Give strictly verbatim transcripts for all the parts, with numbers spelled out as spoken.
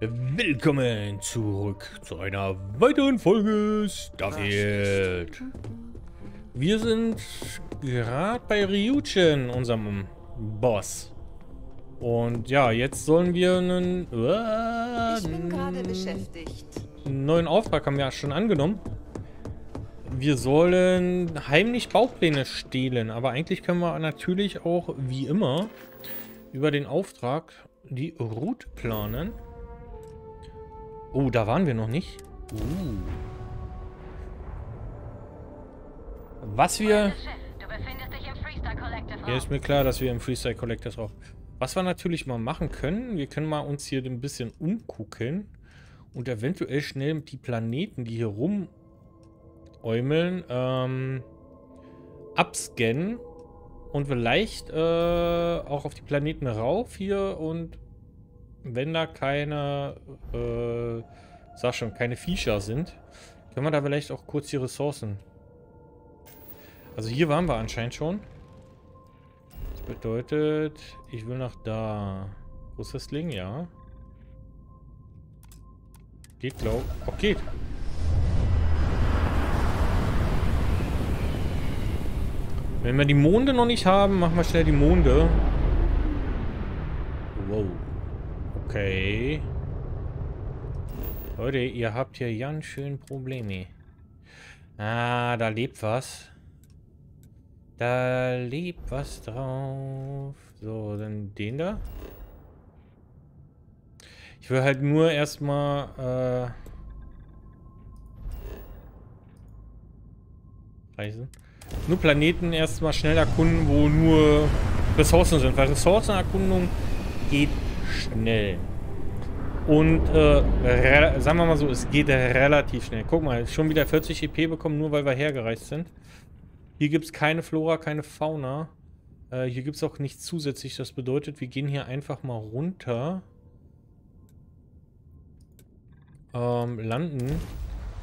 Willkommen zurück zu einer weiteren Folge Starfield. Wir sind gerade bei Ryujin, unserem Boss. Und ja, jetzt sollen wir einen äh, ich bin gerade beschäftigt. neuen Auftrag haben wir ja schon angenommen. Wir sollen heimlich Baupläne stehlen, aber eigentlich können wir natürlich auch wie immer über den Auftrag die Route planen. Oh, da waren wir noch nicht. Uh. Was wir... Ja, ist mir klar, dass wir im Freestyle Collective auch... Was wir natürlich mal machen können, wir können mal uns hier ein bisschen umgucken und eventuell schnell die Planeten, die hier rumäumeln, ähm, abscannen und vielleicht äh, auch auf die Planeten rauf hier und... Wenn da keine, äh, sag schon, keine Viecher sind, können wir da vielleicht auch kurz die Ressourcen. Also hier waren wir anscheinend schon. Das bedeutet, ich will nach da. Wo ist das Ding? Ja. Geht, glaub ich. Auch geht. Wenn wir die Monde noch nicht haben, machen wir schnell die Monde. Wow. Okay. Leute, ihr habt hier ganz schön Probleme. Ah, da lebt was. Da lebt was drauf. So, dann den da. Ich will halt nur erstmal äh, Reisen. Nur Planeten erstmal schnell erkunden, wo nur Ressourcen sind. Weil Ressourcenerkundung geht schnell. Und äh, sagen wir mal so, es geht relativ schnell. Guck mal, schon wieder vierzig E P bekommen, nur weil wir hergereist sind. Hier gibt es keine Flora, keine Fauna. Äh, hier gibt es auch nichts zusätzlich. Das bedeutet, wir gehen hier einfach mal runter. Ähm, landen.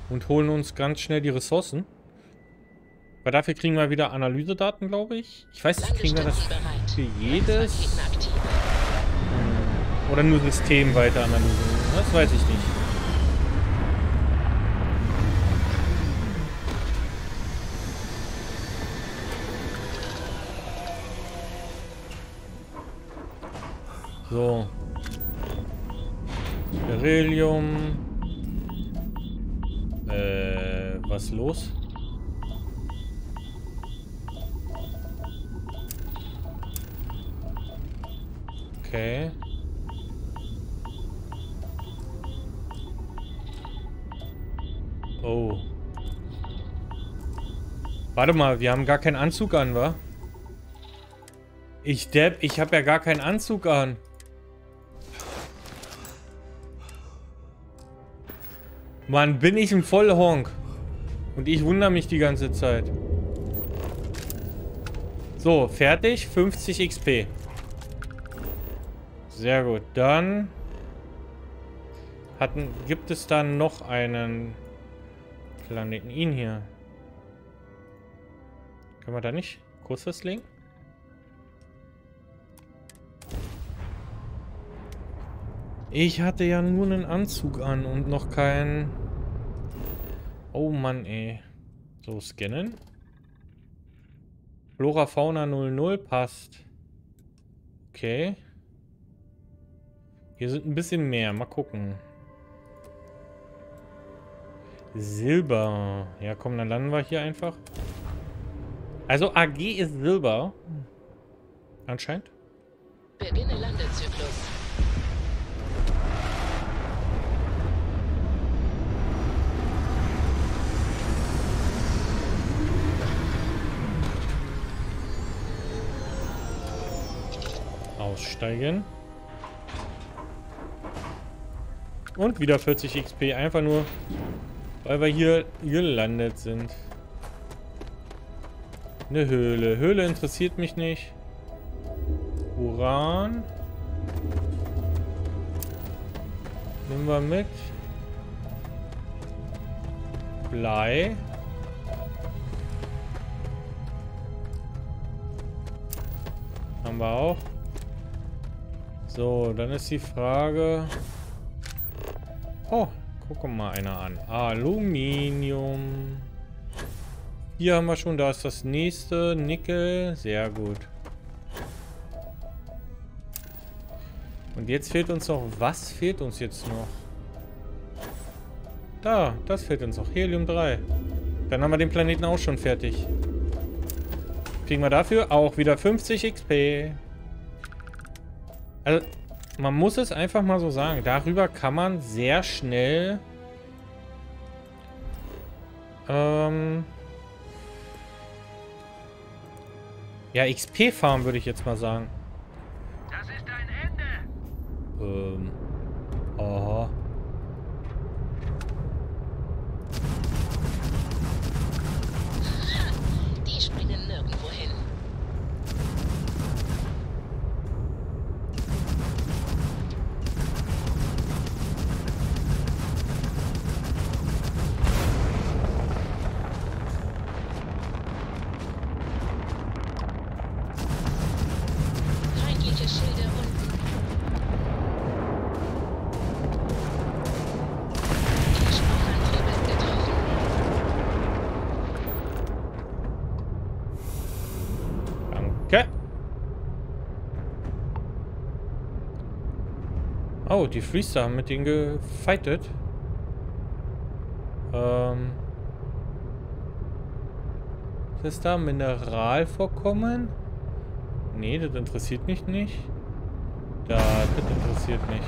Und holen uns ganz schnell die Ressourcen. Weil dafür kriegen wir wieder Analysedaten, glaube ich. Ich weiß nicht, kriegen wir das für jedes... Oder nur systemweite Analyse. Das weiß ich nicht. So. Beryllium. Äh, was los? Okay. Oh. Warte mal, wir haben gar keinen Anzug an, wa? Ich Depp, ich habe ja gar keinen Anzug an. Mann, bin ich ein Vollhonk. Und ich wundere mich die ganze Zeit. So, fertig. fünfzig X P. Sehr gut. Dann hatten, gibt es dann noch einen... Planeten ihn hier. Können wir da nicht kurz festlegen? Ich hatte ja nur einen Anzug an und noch keinen. Oh Mann, ey. So, scannen. Flora Fauna null null passt. Okay. Hier sind ein bisschen mehr. Mal gucken. Silber. Ja, komm, dann landen wir hier einfach. Also A G ist Silber. Anscheinend. Beginne Landezyklus. Aussteigen. Und wieder vierzig X P. Einfach nur... Weil wir hier gelandet sind. Eine Höhle. Höhle interessiert mich nicht. Uran. Nehmen wir mit. Blei. Haben wir auch. So, dann ist die Frage... Oh, guck mal einer an. Aluminium. Hier haben wir schon, da ist das nächste. Nickel, sehr gut. Und jetzt fehlt uns noch, was fehlt uns jetzt noch? Da, das fehlt uns noch. Helium drei. Dann haben wir den Planeten auch schon fertig. Kriegen wir dafür auch wieder fünfzig X P. Also, man muss es einfach mal so sagen. Darüber kann man sehr schnell ähm, ja, X P farmen, würde ich jetzt mal sagen. Das ist dein Ende. Ähm. Aha. Die springen nirgendwo hin. Oh, die Freestar haben mit denen gefightet. Ähm. Ist das da Mineralvorkommen? Nee, das interessiert mich nicht. Da, das interessiert mich.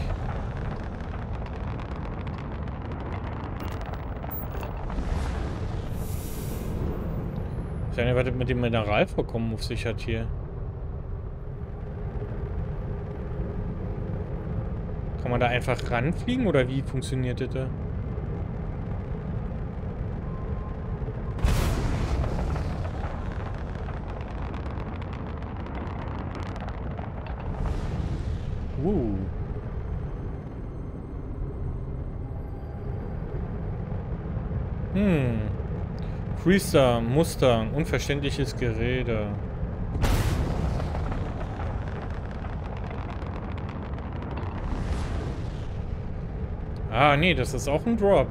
Ich weiß nicht, was das mit dem Mineralvorkommen auf sich hat hier. Kann man da einfach ranfliegen oder wie funktioniert das da? Uh. Hm. Freestar, Mustang, unverständliches Gerede. Ah, nee, das ist auch ein Drop.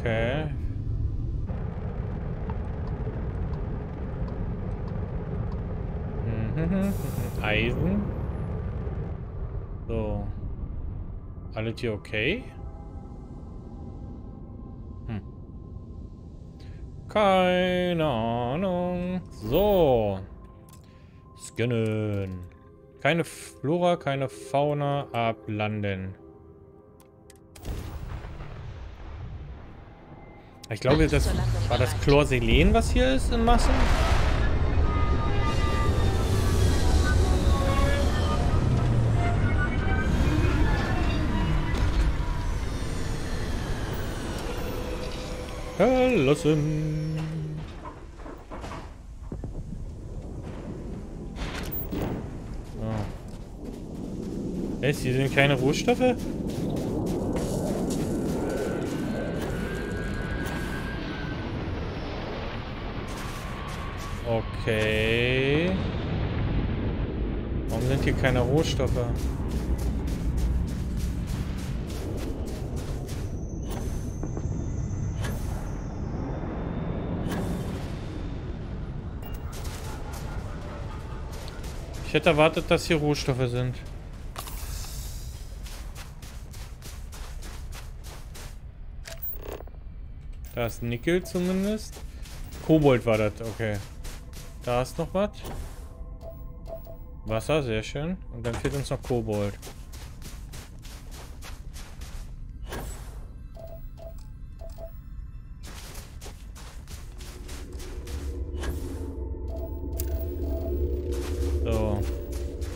Okay. Eisen. So. Alles hier okay? Keine Ahnung. So. Scannen. Keine Flora, keine Fauna. Ablanden. Ich glaube, das war das Chlorselen, was hier ist in Massen. Verlassen. So. Es, hier sind keine Rohstoffe? Okay. Warum sind hier keine Rohstoffe? Ich hätte erwartet, dass hier Rohstoffe sind. Da ist Nickel zumindest. Kobold war das, okay. Da ist noch was. Wasser, sehr schön. Und dann fehlt uns noch Kobold.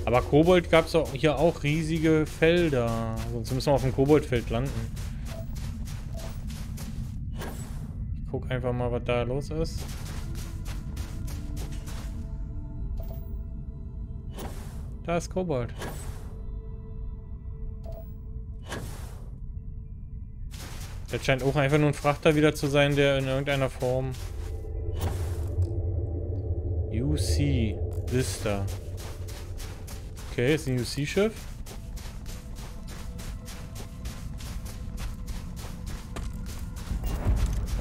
Aber Kobold gab es hier auch riesige Felder. Sonst müssen wir auf dem Koboldfeld landen. Ich guck einfach mal, was da los ist. Da ist Kobold. Das scheint auch einfach nur ein Frachter wieder zu sein, der in irgendeiner Form U C Vista. Okay, ist ein U C-Schiff.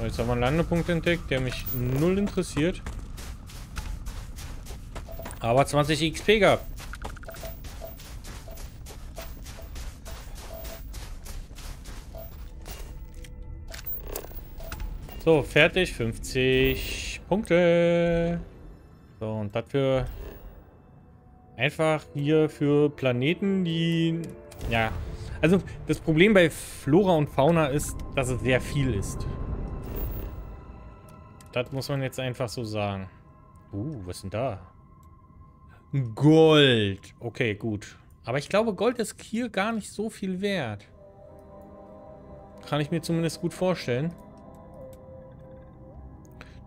Jetzt haben wir einen Landepunkt entdeckt, der mich null interessiert. Aber zwanzig X P gab. So, fertig. fünfzig Punkte. So, und das für... Einfach hier für Planeten, die... Ja, also das Problem bei Flora und Fauna ist, dass es sehr viel ist. Das muss man jetzt einfach so sagen. Uh, was ist denn da? Gold. Okay, gut. Aber ich glaube, Gold ist hier gar nicht so viel wert. Kann ich mir zumindest gut vorstellen.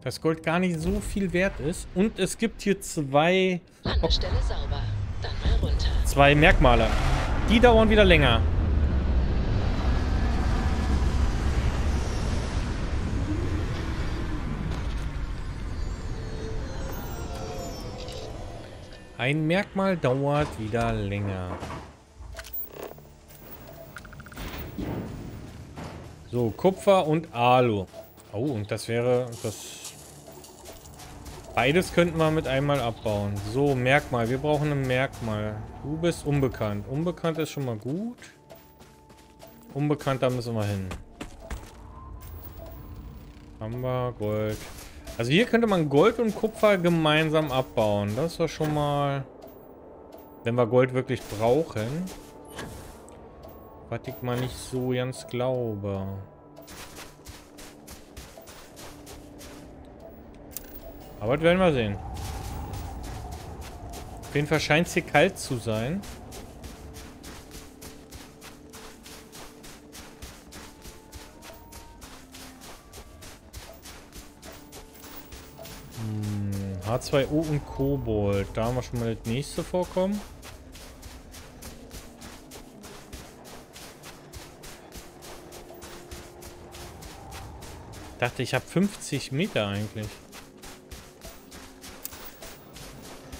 Dass Gold gar nicht so viel wert ist. Und es gibt hier zwei... Landestelle sauber. Dann mal runter. Zwei Merkmale. Die dauern wieder länger. Ein Merkmal dauert wieder länger. So, Kupfer und Alu. Oh, und das wäre... das. Beides könnten wir mit einmal abbauen. So, Merkmal. Wir brauchen ein Merkmal. Du bist unbekannt. Unbekannt ist schon mal gut. Unbekannt, da müssen wir hin. Haben wir Gold. Also hier könnte man Gold und Kupfer gemeinsam abbauen. Das war schon mal... Wenn wir Gold wirklich brauchen. Was ich mal nicht so ganz glaube. Aber das werden wir sehen. Auf jeden Fall scheint es hier kalt zu sein. H zwei O und Kobold. Da haben wir schon mal das nächste Vorkommen. Ich dachte, ich habe fünfzig Meter eigentlich.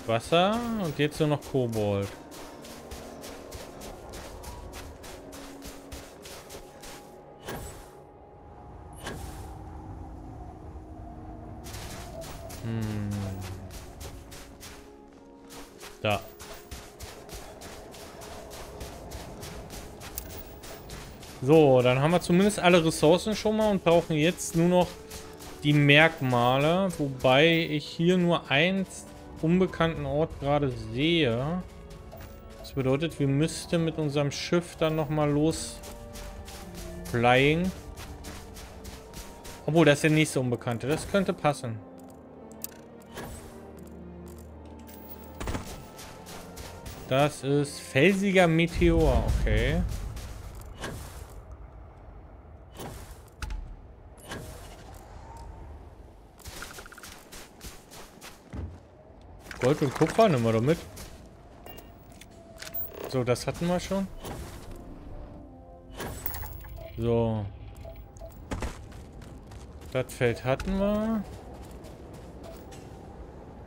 Wasser und jetzt nur noch Kobold. Da. So, dann haben wir zumindest alle Ressourcen schon mal und brauchen jetzt nur noch die Merkmale, wobei ich hier nur einen unbekannten Ort gerade sehe. Das bedeutet, wir müssten mit unserem Schiff dann nochmal los flying. Obwohl, das ist der nächste Unbekannte. Das könnte passen. Das ist felsiger Meteor, okay. Gold und Kupfer nehmen wir doch mit. So, das hatten wir schon. So. Das Feld hatten wir.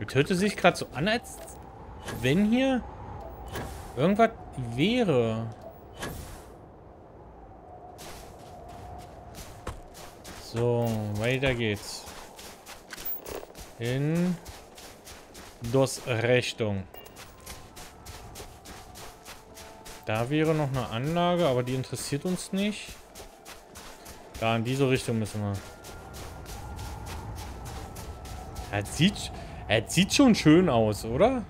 Das hörte sich gerade so an, als wenn hier... irgendwas wäre. So, weiter geht's. In das Richtung. Da wäre noch eine Anlage, aber die interessiert uns nicht. Da in diese Richtung müssen wir. Das sieht, das sieht schon schön aus, oder?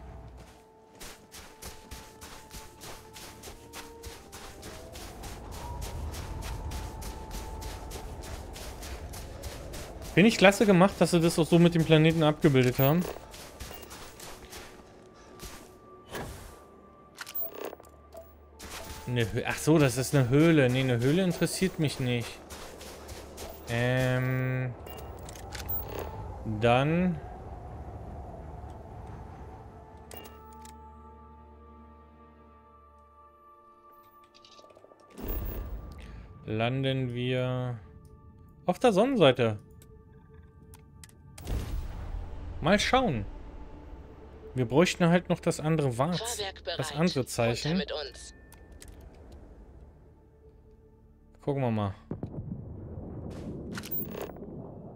Finde ich klasse gemacht, dass sie das auch so mit dem Planeten abgebildet haben. Eine Höhle. Ach so, das ist eine Höhle. Ne, eine Höhle interessiert mich nicht. Ähm. Dann. Landen wir auf der Sonnenseite. Mal schauen. Wir bräuchten halt noch das andere Warz, das andere Zeichen. Gucken wir mal.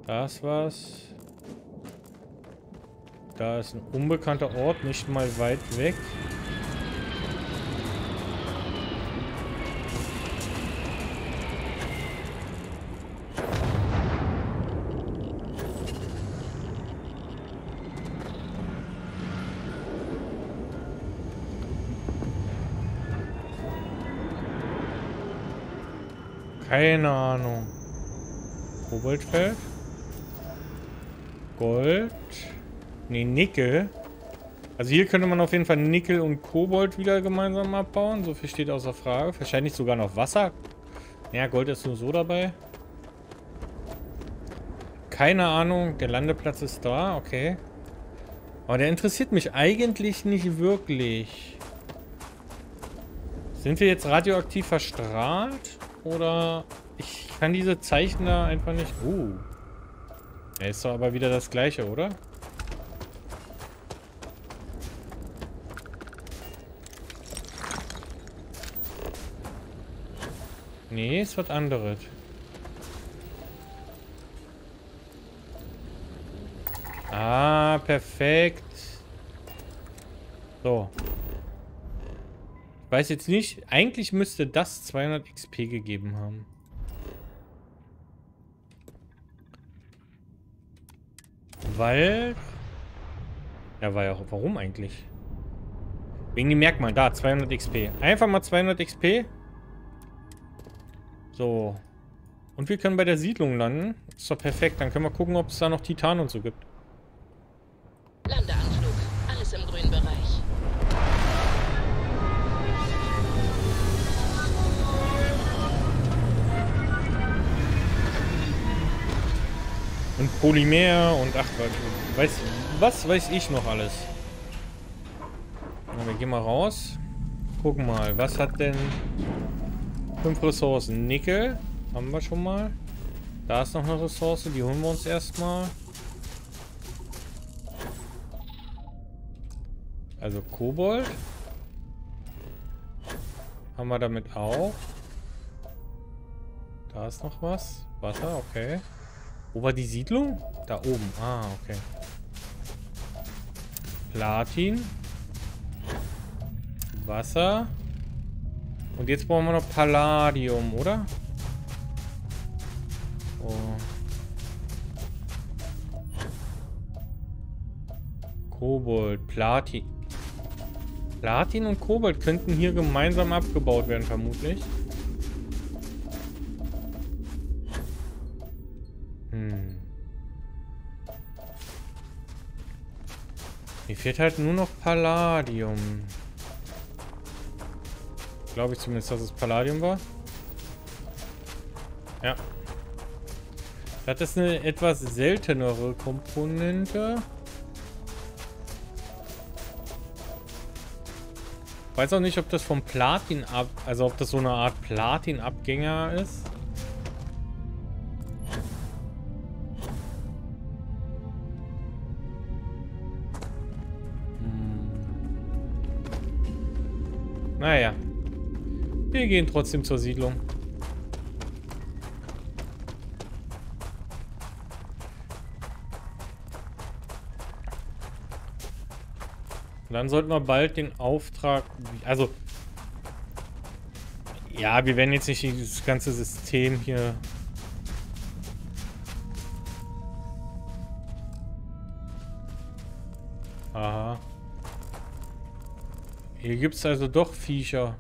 Da ist was. Da ist ein unbekannter Ort, nicht mal weit weg. Keine Ahnung. Kobaltfeld. Gold. Ne, Nickel. Also hier könnte man auf jeden Fall Nickel und Kobold wieder gemeinsam abbauen. So viel steht außer Frage. Wahrscheinlich sogar noch Wasser. Ja, Gold ist nur so dabei. Keine Ahnung. Der Landeplatz ist da. Okay. Aber der interessiert mich eigentlich nicht wirklich. Sind wir jetzt radioaktiv verstrahlt? Oder ich kann diese Zeichen da einfach nicht... Uh. Ja, ist doch aber wieder das gleiche, oder? Nee, ist was anderes. Ah, perfekt. So. Ich weiß jetzt nicht. Eigentlich müsste das zweihundert X P gegeben haben. Weil... Ja, war ja auch... Warum eigentlich? Wegen dem Merkmal. Da, zweihundert X P. Einfach mal zweihundert X P. So. Und wir können bei der Siedlung landen. Ist doch perfekt. Dann können wir gucken, ob es da noch Titan und so gibt. Landeanflug. Alles im grünen Bereich. Und Polymer und ach, weiß, was weiß ich noch alles. Na, wir gehen mal raus. Gucken mal, was hat denn... Fünf Ressourcen. Nickel haben wir schon mal. Da ist noch eine Ressource, die holen wir uns erstmal. Also Kobold. Haben wir damit auch. Da ist noch was. Wasser, okay. Wo war die Siedlung? Da oben. Ah, okay. Platin. Wasser. Und jetzt brauchen wir noch Palladium, oder? Oh. Kobold, Platin. Platin und Kobold könnten hier gemeinsam abgebaut werden, vermutlich. Hm. Mir fehlt halt nur noch Palladium. Glaube ich zumindest, dass es Palladium war. Ja. Das ist eine etwas seltenere Komponente. Ich weiß auch nicht, ob das vom Platin ab... Also ob das so eine Art Platin-Abgänger ist. Hm. Naja. Wir gehen trotzdem zur Siedlung. Und dann sollten wir bald den Auftrag... Also... Ja, wir werden jetzt nicht dieses ganze System hier... Aha. Hier gibt es also doch Viecher.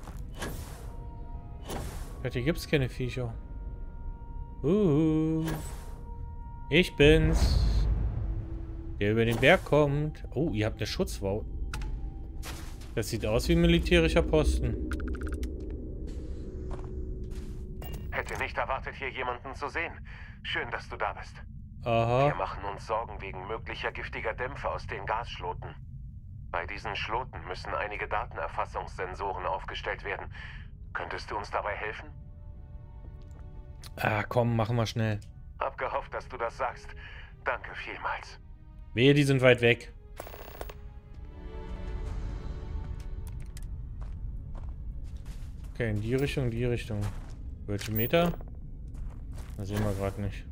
Hier gibt es keine Viecher. Uh, ich bin's. Der über den Berg kommt. Oh, ihr habt eine Schutzwau. Das sieht aus wie ein militärischer Posten. Hätte nicht erwartet, hier jemanden zu sehen. Schön, dass du da bist. Aha. Wir machen uns Sorgen wegen möglicher giftiger Dämpfe aus den Gasschloten. Bei diesen Schloten müssen einige Datenerfassungssensoren aufgestellt werden. Könntest du uns dabei helfen? Ah, komm, machen wir schnell. Hab gehofft, dass du das sagst. Danke vielmals. Wehe, die sind weit weg. Okay, in die Richtung, die Richtung. Welche Meter? Das sehen wir gerade nicht.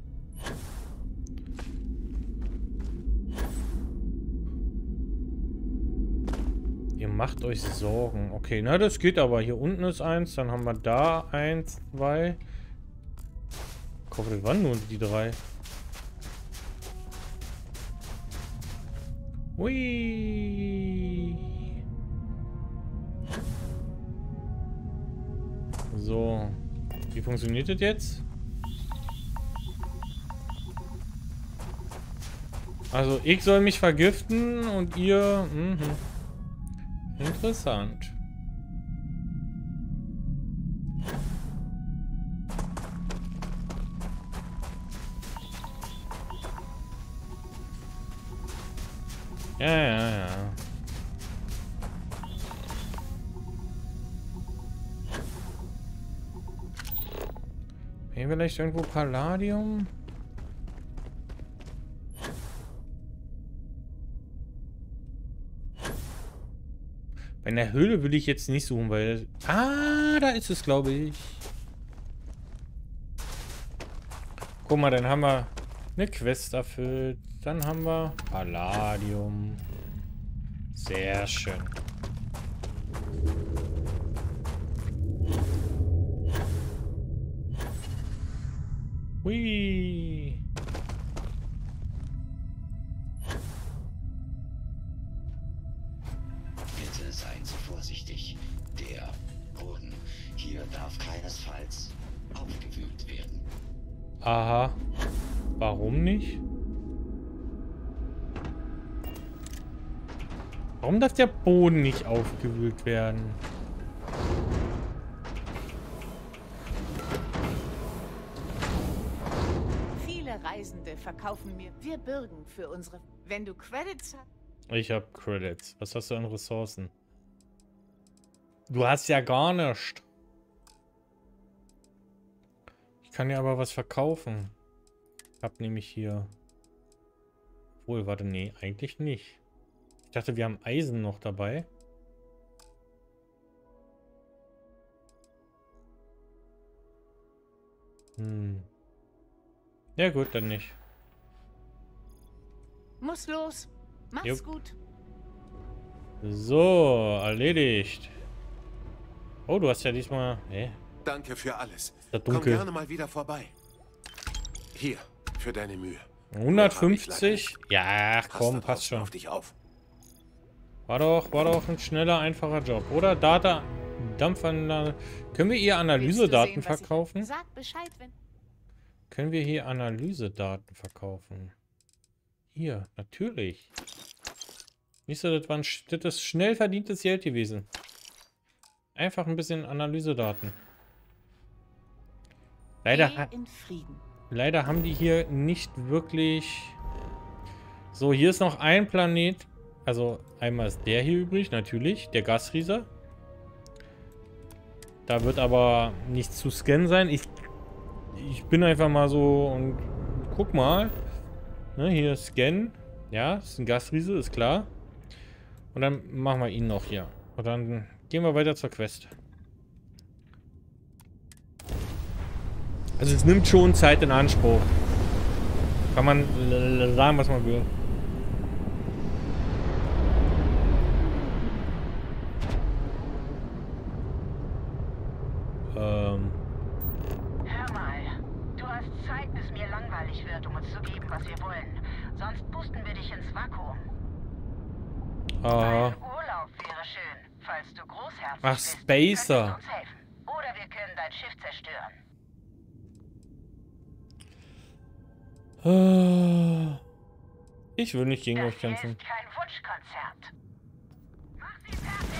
Ihr macht euch Sorgen. Okay, na das geht aber. Hier unten ist eins, dann haben wir da eins, zwei. Ich hoffe, das waren nur die drei. Hui. So. Wie funktioniert das jetzt? Also ich soll mich vergiften und ihr... Mhm. Interessant. Ja, ja, ja. Hier vielleicht irgendwo Palladium? Bei einer Höhle will ich jetzt nicht suchen, weil... Ah, da ist es, glaube ich. Guck mal, dann haben wir eine Quest erfüllt. Dann haben wir Palladium. Sehr schön. Hui. Bitte seien Sie vorsichtig. Der Boden hier darf keinesfalls aufgewühlt werden. Aha. Warum nicht? Warum darf der Boden nicht aufgewühlt werden? Viele Reisende verkaufen mir. Wir bürgen für unsere... Wenn du Credits hast... Ich habe Credits. Was hast du an Ressourcen? Du hast ja gar nichts. Ich kann dir aber was verkaufen. Ich habe nämlich hier... Obwohl, warte, nee, eigentlich nicht. Ich dachte, wir haben Eisen noch dabei. Hm. Ja gut, dann nicht. Muss los. Mach's Jupp. Gut. So, erledigt. Oh, du hast ja diesmal... Hä? Danke für alles. Das Dunkel. Komm gerne mal wieder vorbei. Hier, für deine Mühe. hundertfünfzig? Ja, komm, passt schon. Auf dich auf. War doch, war doch ein schneller, einfacher Job. Oder Data, Dampfanlage. Können wir ihr Analysedaten verkaufen? Sag Bescheid, wenn... Können wir hier Analysedaten verkaufen? Hier, natürlich. Siehst du, das war ein, das ist schnell verdientes Geld gewesen. Einfach ein bisschen Analysedaten. Leider, ha leider haben die hier nicht wirklich... So, hier ist noch ein Planet... Also, einmal ist der hier übrig, natürlich, der Gasrieser. Da wird aber nichts zu scannen sein. Ich, ich bin einfach mal so und guck mal. Ne, hier scannen. Ja, ist ein Gasriese, ist klar. Und dann machen wir ihn noch hier. Und dann gehen wir weiter zur Quest. Also, es nimmt schon Zeit in Anspruch. Kann man sagen, was man will. Hör mal, du hast Zeit, bis mir langweilig wird, um uns zu geben, was wir wollen. Sonst pusten wir dich ins Vakuum. Ah. Ein Urlaub wäre schön, falls du großherzig Ach, Spacer. Bist, uns helfen. Oder wir können dein Schiff zerstören. Ich will nicht gegen das euch kämpfen. Das ist kein Wunschkonzert. Mach sie fertig!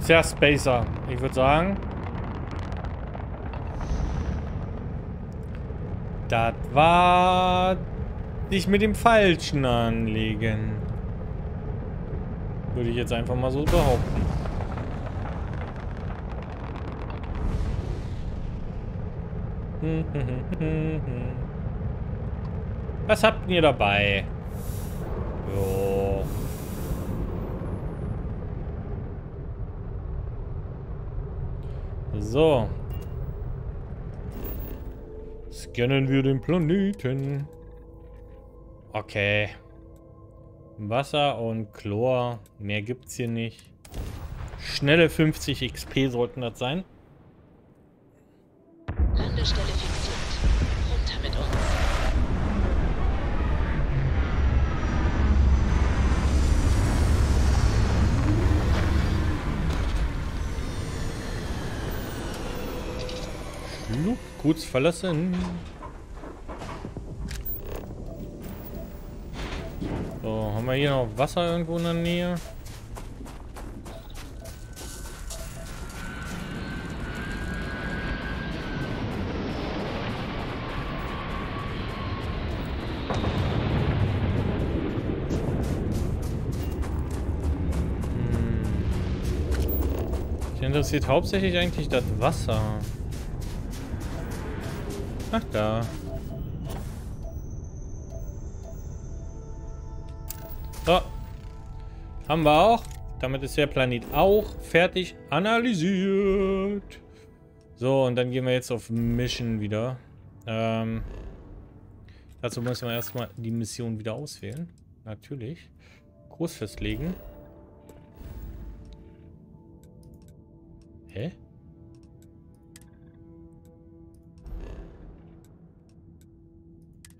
Sehr Spacer, ich würde sagen. Das war dich mit dem Falschen anlegen. Würde ich jetzt einfach mal so behaupten. Was habt ihr dabei? Jo. So. Scannen wir den Planeten. Okay. Wasser und Chlor. Mehr gibt's hier nicht. Schnelle fünfzig X P sollten das sein. Landestelle fixiert. Runter mit uns. Schluck, kurz verlassen. So, haben wir hier noch Wasser irgendwo in der Nähe? Hm. Mich interessiert hauptsächlich eigentlich das Wasser. Ach da. So. Haben wir auch. Damit ist der Planet auch fertig analysiert. So, und dann gehen wir jetzt auf Mission wieder. Ähm, dazu müssen wir erstmal die Mission wieder auswählen. Natürlich. Groß festlegen. Hä?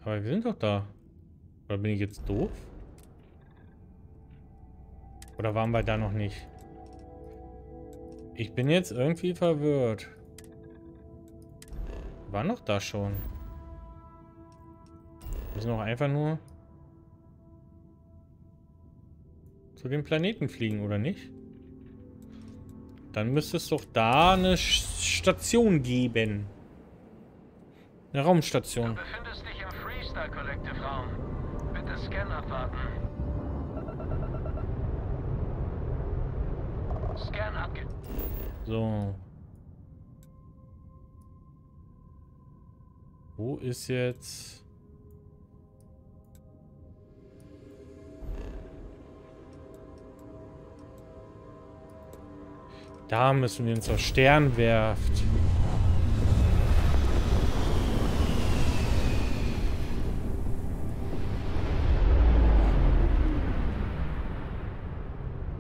Aber wir sind doch da. Oder bin ich jetzt doof? Oder waren wir da noch nicht? Ich bin jetzt irgendwie verwirrt. War noch da schon. Wir müssen doch einfach nur zu dem Planeten fliegen, oder nicht? Dann müsste es doch da eine Station geben. Eine Raumstation. Freestyle Collective Raum. Bitte Scan abwarten. Scan abge... So. Wo ist jetzt... Da müssen wir uns zur Sternwerft.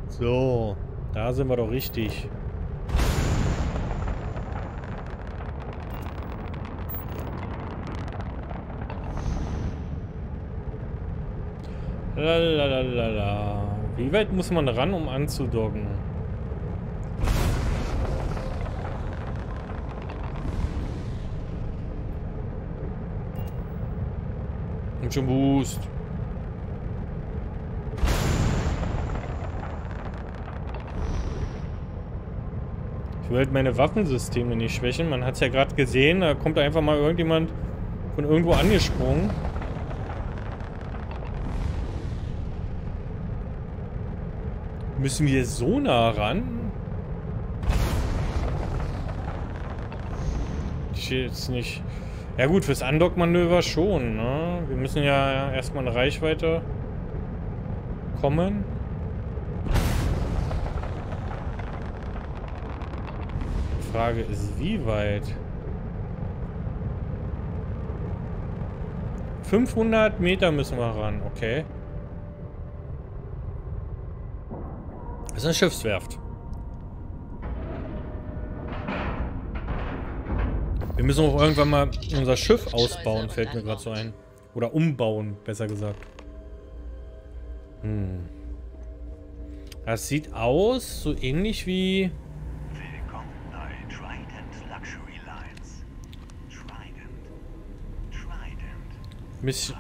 So, da sind wir doch richtig. Lalalala. Wie weit muss man ran, um anzudocken? Und schon Boost. Ich will halt meine Waffensysteme nicht schwächen. Man hat es ja gerade gesehen, da kommt einfach mal irgendjemand von irgendwo angesprungen. Müssen wir so nah ran? Ich jetzt nicht. Ja gut, fürs Andock-Manöver schon, ne? Wir müssen ja erstmal in Reichweite kommen. Die Frage ist, wie weit? fünfhundert Meter müssen wir ran, okay. Das ist eine Schiffswerft. Wir müssen auch irgendwann mal unser Schiff ausbauen, fällt mir gerade so ein. Oder umbauen, besser gesagt. Hm. Das sieht aus so ähnlich wie...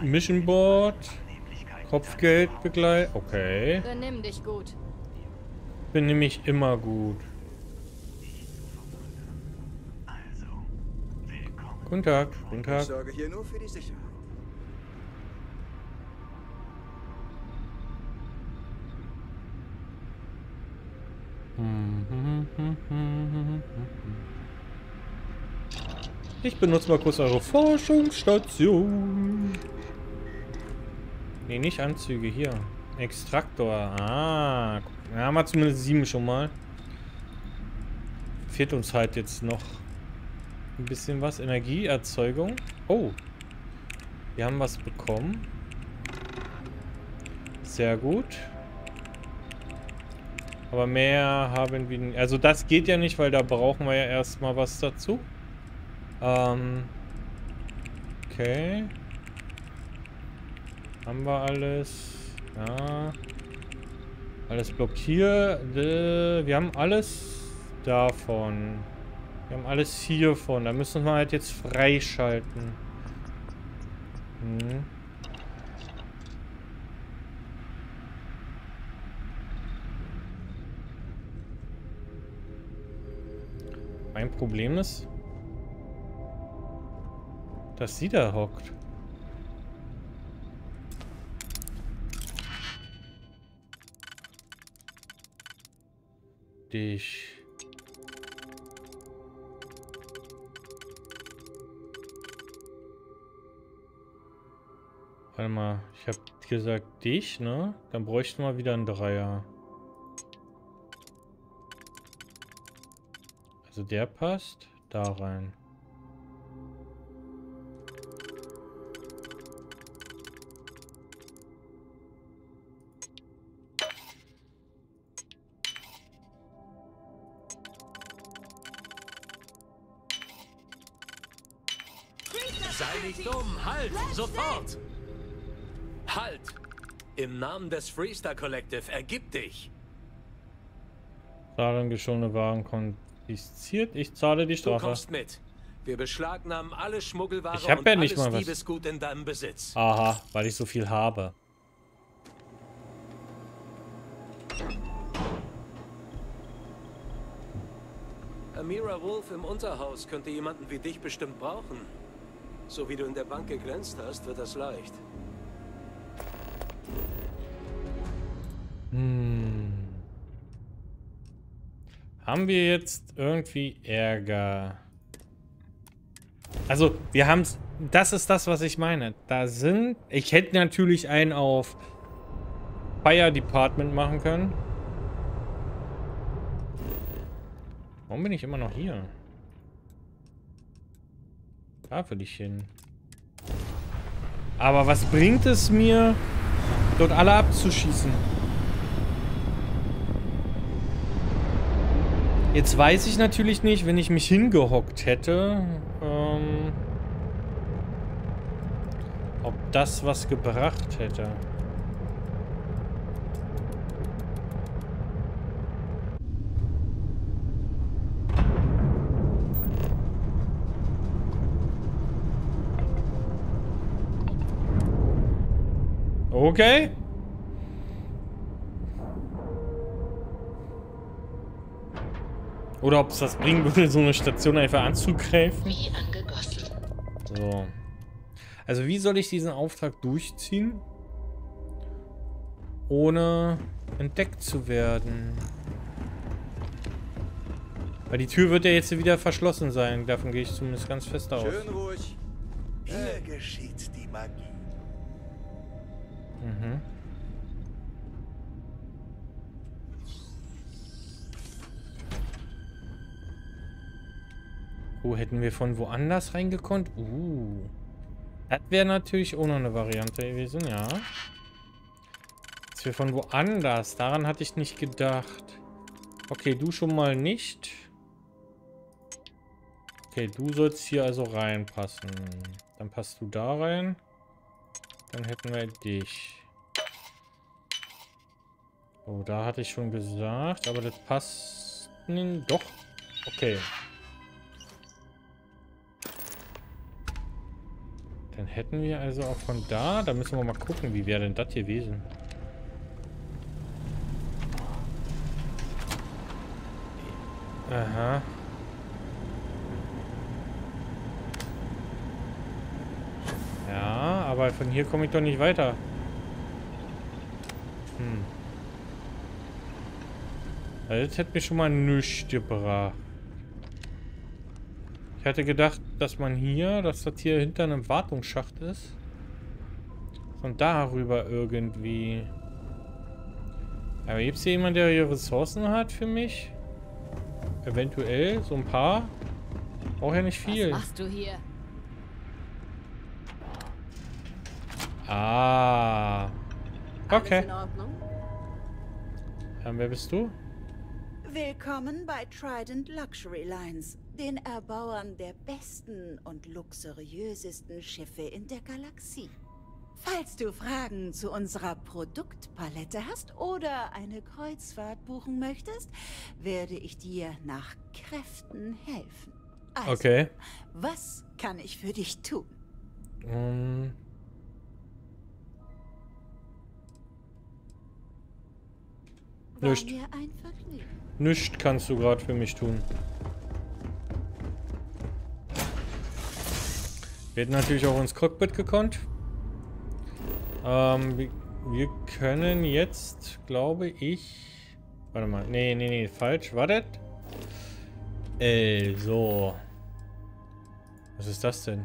Mission Board, Kopfgeld begleitet. Okay. Benimm dich gut. Benimm mich immer gut. Also, willkommen. Guten Tag, guten Tag. Ich sorge hier nur für die Sicherheit. Ich benutze mal kurz eure Forschungsstation. Nee, nicht Anzüge, hier. Extraktor. Ah, da haben wir zumindest sieben schon mal. Fehlt uns halt jetzt noch ein bisschen was. Energieerzeugung. Oh. Wir haben was bekommen. Sehr gut. Aber mehr haben wir nicht. Also das geht ja nicht, weil da brauchen wir ja erstmal was dazu. Ähm. Okay. Haben wir alles? Ja. Alles blockiert. Wir haben alles davon. Wir haben alles hiervon. Da müssen wir halt jetzt freischalten. Hm. Mein Problem ist, dass sie da hockt. Dich. Warte mal, ich habe gesagt dich, ne? Dann bräuchten wir wieder einen Dreier. Also der passt da rein. Sei nicht dumm, halt, sofort! Halt! Im Namen des Freestar Collective, ergib dich! Darin geschundene Waren kommt. Ich zahle die Strafe. Du kommst mit. Wir beschlagnahmen alle Schmuggelware ich hab ja und nicht alles mal was. Diebesgut in deinem Besitz. Aha, weil ich so viel habe. Amira Wolf im Unterhaus könnte jemanden wie dich bestimmt brauchen. So wie du in der Bank geglänzt hast, wird das leicht. Hm. Haben wir jetzt irgendwie Ärger? Also, wir haben es. Das ist das, was ich meine. Da sind. Ich hätte natürlich einen auf Fire Department machen können. Warum bin ich immer noch hier? Da will ich hin. Aber was bringt es mir, dort alle abzuschießen? Jetzt weiß ich natürlich nicht, wenn ich mich hingehockt hätte, ähm, ob das was gebracht hätte. Okay. Oder ob es das bringen würde, so eine Station einfach anzugreifen. Wie angegossen. So. Also wie soll ich diesen Auftrag durchziehen, ohne entdeckt zu werden? Weil die Tür wird ja jetzt wieder verschlossen sein. Davon gehe ich zumindest ganz fest aus. Schön ruhig. Hier geschieht die Magie. Mhm. Oh, hätten wir von woanders reingekonnt? Uh. Das wäre natürlich auch noch eine Variante gewesen, ja. Dass wir von woanders. Daran hatte ich nicht gedacht. Okay, du schon mal nicht. Okay, du sollst hier also reinpassen. Dann passt du da rein. Dann hätten wir dich. Oh, da hatte ich schon gesagt. Aber das passt... Doch. Okay. Dann hätten wir also auch von da, da müssen wir mal gucken, wie wäre denn das hier gewesen. Aha. Ja, aber von hier komme ich doch nicht weiter. Hm. Also das hätte mir schon mal nichts gebracht. Ich hatte gedacht, dass man hier, dass das hier hinter einem Wartungsschacht ist. Und darüber irgendwie. Aber gibt es hier jemanden, der hier Ressourcen hat für mich? Eventuell, so ein paar. Brauche ja nicht viel. Was machst du hier? Ah. Okay. Dann, wer bist du? Willkommen bei Trident Luxury Lines, den Erbauern der besten und luxuriösesten Schiffe in der Galaxie. Falls du Fragen zu unserer Produktpalette hast oder eine Kreuzfahrt buchen möchtest, werde ich dir nach Kräften helfen. Also, okay. Was kann ich für dich tun? Um. Nichts. Nichts kannst du gerade für mich tun. Wir hätten natürlich auch ins Cockpit gekonnt. Ähm, wir, wir können jetzt, glaube ich... Warte mal. Nee, nee, nee. Falsch. Wartet. Ey, so. Was ist das denn?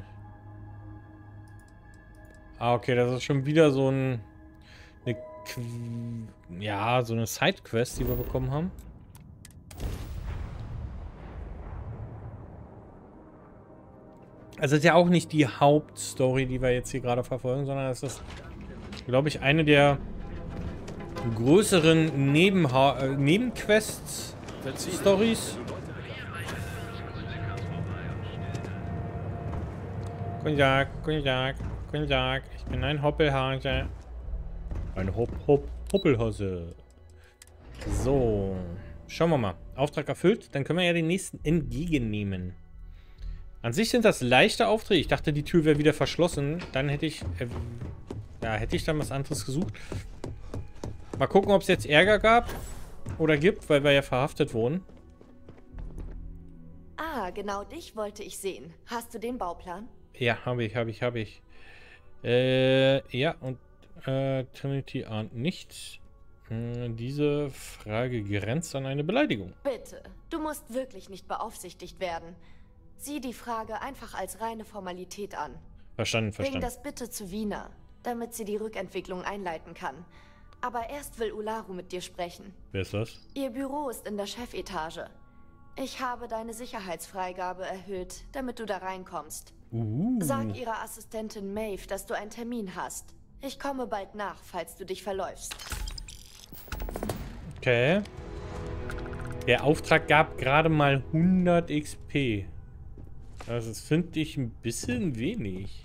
Ah, okay. Das ist schon wieder so ein... Eine, ja, so eine Sidequest, die wir bekommen haben. Also ist ja auch nicht die Hauptstory, die wir jetzt hier gerade verfolgen, sondern es ist, glaube ich, eine der größeren Nebenha äh, Nebenquests, Stories. Guten Tag, guten Tag, guten Tag. Ich bin ein Hoppelhase. Ein Hopp, Hopp, Hoppelhase. So, schauen wir mal. Auftrag erfüllt, dann können wir ja den nächsten entgegennehmen. An sich sind das leichte Aufträge. Ich dachte, die Tür wäre wieder verschlossen. Dann hätte ich... Äh, ja, hätte ich dann was anderes gesucht. Mal gucken, ob es jetzt Ärger gab oder gibt, weil wir ja verhaftet wurden. Ah, genau dich wollte ich sehen. Hast du den Bauplan? Ja, habe ich, habe ich, habe ich. Äh, ja, und äh, Trinity ahnt nichts. Diese Frage grenzt an eine Beleidigung. Bitte, du musst wirklich nicht beaufsichtigt werden. Sieh die Frage einfach als reine Formalität an. Verstanden, verstanden. Bring das bitte zu Wiener, damit sie die Rückentwicklung einleiten kann. Aber erst will Ularu mit dir sprechen. Wer ist das? Ihr Büro ist in der Chefetage. Ich habe deine Sicherheitsfreigabe erhöht, damit du da reinkommst. Uh. Sag ihrer Assistentin Maeve, dass du einen Termin hast. Ich komme bald nach, falls du dich verläufst. Okay. Der Auftrag gab gerade mal hundert X P. Also das finde ich ein bisschen wenig.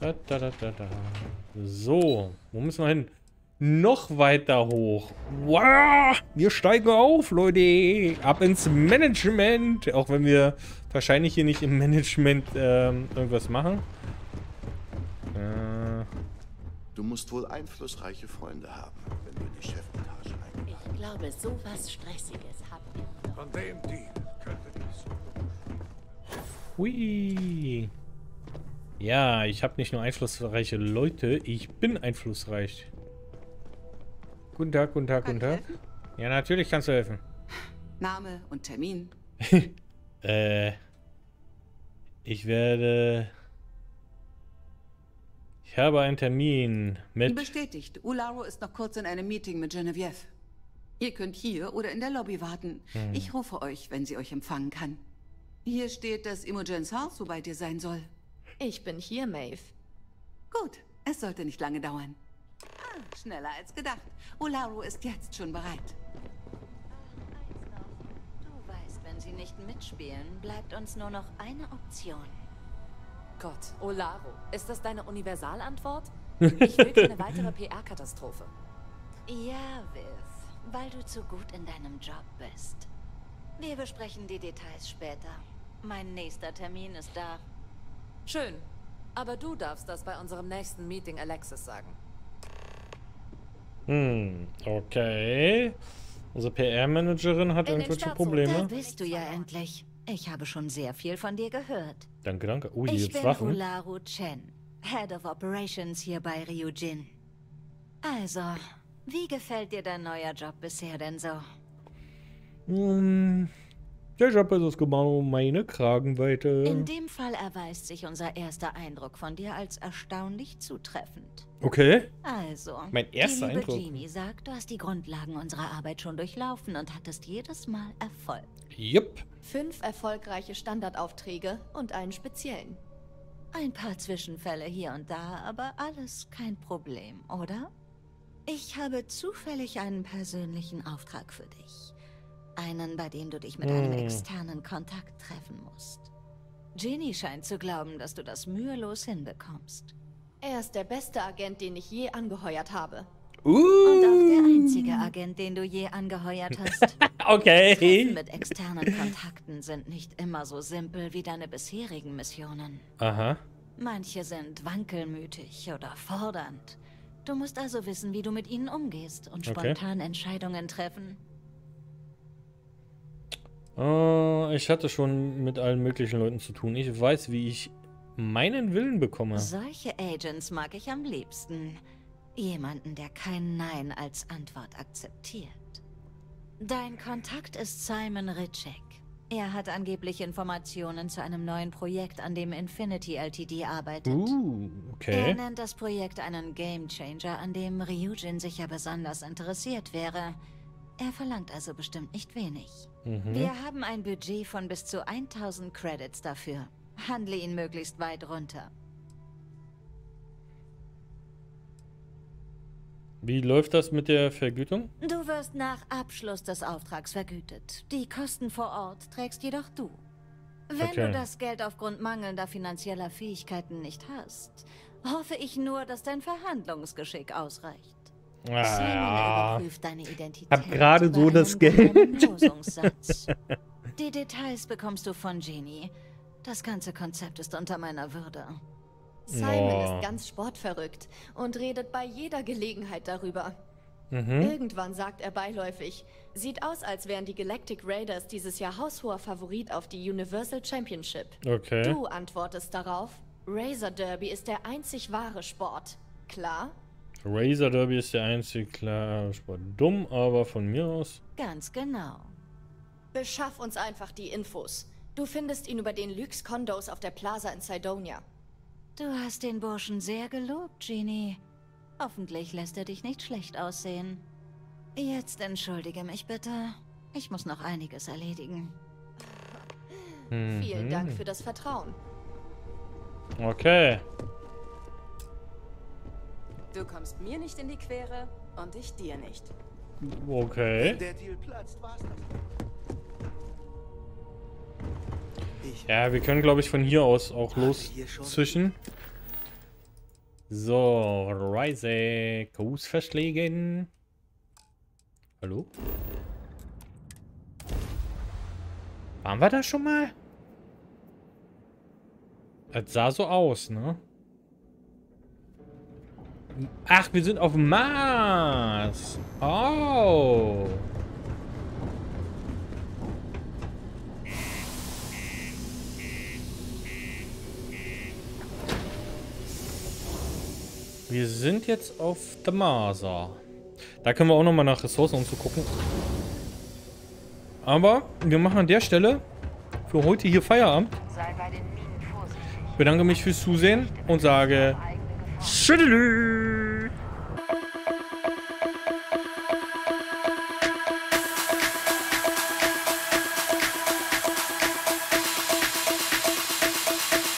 Da, da, da, da, da. So, wo müssen wir hin? Noch weiter hoch. Wow, wir steigen auf, Leute. Ab ins Management. Auch wenn wir wahrscheinlich hier nicht im Management ähm, irgendwas machen. Äh. Du musst wohl einflussreiche Freunde haben, wenn du in die Chefetage einlässt. Ich glaube, so was Stressiges habt ihr noch. Von dem Deal könnte ich so. Hui. Ja, ich habe nicht nur einflussreiche Leute, ich bin einflussreich. Guten Tag, guten Tag, guten Tag. Ja, natürlich kannst du helfen. Name und Termin. äh. Ich werde. Ich habe einen Termin mit. Bestätigt. Ularu ist noch kurz in einem Meeting mit Genevieve. Ihr könnt hier oder in der Lobby warten. Hm. Ich rufe euch, wenn sie euch empfangen kann. Hier steht, dass Imogens Haus so bei dir sein soll. Ich bin hier, Maeve. Gut, es sollte nicht lange dauern. Ah, schneller als gedacht. Ularu ist jetzt schon bereit. Du weißt, wenn sie nicht mitspielen, bleibt uns nur noch eine Option. Gott, Ularu, ist das deine Universalantwort? Ich will eine weitere P R-Katastrophe. Ja, Viv. Weil du zu gut in deinem Job bist. Wir besprechen die Details später. Mein nächster Termin ist da. Schön. Aber du darfst das bei unserem nächsten Meeting Alexis sagen. Hm, okay. Unsere P R-Managerin hat irgendwelche Probleme. Da bist du ja endlich. Ich habe schon sehr viel von dir gehört. Danke, danke. Oh, ich bin Rularu Chen, Head of Operations hier bei Ryujin. Also... Wie gefällt dir dein neuer Job bisher denn so? Hm, ich habe es genau meine Kragenweite. In dem Fall erweist sich unser erster Eindruck von dir als erstaunlich zutreffend. Okay. Also, mein erster Eindruck. Die liebe Genie sagt, du hast die Grundlagen unserer Arbeit schon durchlaufen und hattest jedes Mal Erfolg. Jupp. Fünf erfolgreiche Standardaufträge und einen speziellen. Ein paar Zwischenfälle hier und da, aber alles kein Problem, oder? Ich habe zufällig einen persönlichen Auftrag für dich. Einen, bei dem du dich mit einem externen Kontakt treffen musst. Genie scheint zu glauben, dass du das mühelos hinbekommst. Er ist der beste Agent, den ich je angeheuert habe. Uh. Und auch der einzige Agent, den du je angeheuert hast. Okay. Treffen mit externen Kontakten sind nicht immer so simpel wie deine bisherigen Missionen. Aha. Manche sind wankelmütig oder fordernd. Du musst also wissen, wie du mit ihnen umgehst und spontan okay. Entscheidungen treffen. Uh, ich hatte schon mit allen möglichen Leuten zu tun. Ich weiß, wie ich meinen Willen bekomme. Solche Agents mag ich am liebsten. Jemanden, der kein Nein als Antwort akzeptiert. Dein Kontakt ist Simon Richek. Er hat angeblich Informationen zu einem neuen Projekt, an dem Infinity-L T D arbeitet. Uh, okay. Er nennt das Projekt einen Game-Changer, an dem Ryujin sicher besonders interessiert wäre. Er verlangt also bestimmt nicht wenig. Mhm. Wir haben ein Budget von bis zu tausend Credits dafür. Handle ihn möglichst weit runter. Wie läuft das mit der Vergütung? Du wirst nach Abschluss des Auftrags vergütet. Die Kosten vor Ort trägst jedoch du. Wenn okay. du das Geld aufgrund mangelnder finanzieller Fähigkeiten nicht hast, hoffe ich nur, dass dein Verhandlungsgeschick ausreicht. Ah, überprüft deine Identität. Hab gerade so das Geld. Die Details bekommst du von Genie. Das ganze Konzept ist unter meiner Würde. Simon oh. ist ganz sportverrückt und redet bei jeder Gelegenheit darüber. Mhm. Irgendwann sagt er beiläufig, sieht aus, als wären die Galactic Raiders dieses Jahr haushoher Favorit auf die Universal Championship. Okay. Du antwortest darauf, Razor Derby ist der einzig wahre Sport. Klar? Razor Derby ist der einzige klar, Sport. Dumm, aber von mir aus. Ganz genau. Beschaff uns einfach die Infos. Du findest ihn über den Lux-Kondos auf der Plaza in Cydonia. Du hast den Burschen sehr gelobt, Genie. Hoffentlich lässt er dich nicht schlecht aussehen. Jetzt entschuldige mich bitte. Ich muss noch einiges erledigen. Mhm. Vielen Dank für das Vertrauen. Okay. Du kommst mir nicht in die Quere und ich dir nicht. Okay. Wenn der Deal platzt, war's das. Ja, wir können, glaube ich, von hier aus auch loszischen. So, Ryze, Kuss verschlägen. Hallo? Waren wir da schon mal? Das sah so aus, ne? Ach, wir sind auf dem Mars. Oh. Wir sind jetzt auf der Marsa. Da können wir auch nochmal nach Ressourcen und so gucken. Aber wir machen an der Stelle für heute hier Feierabend. Ich bedanke mich fürs Zusehen und sage... Tschüss.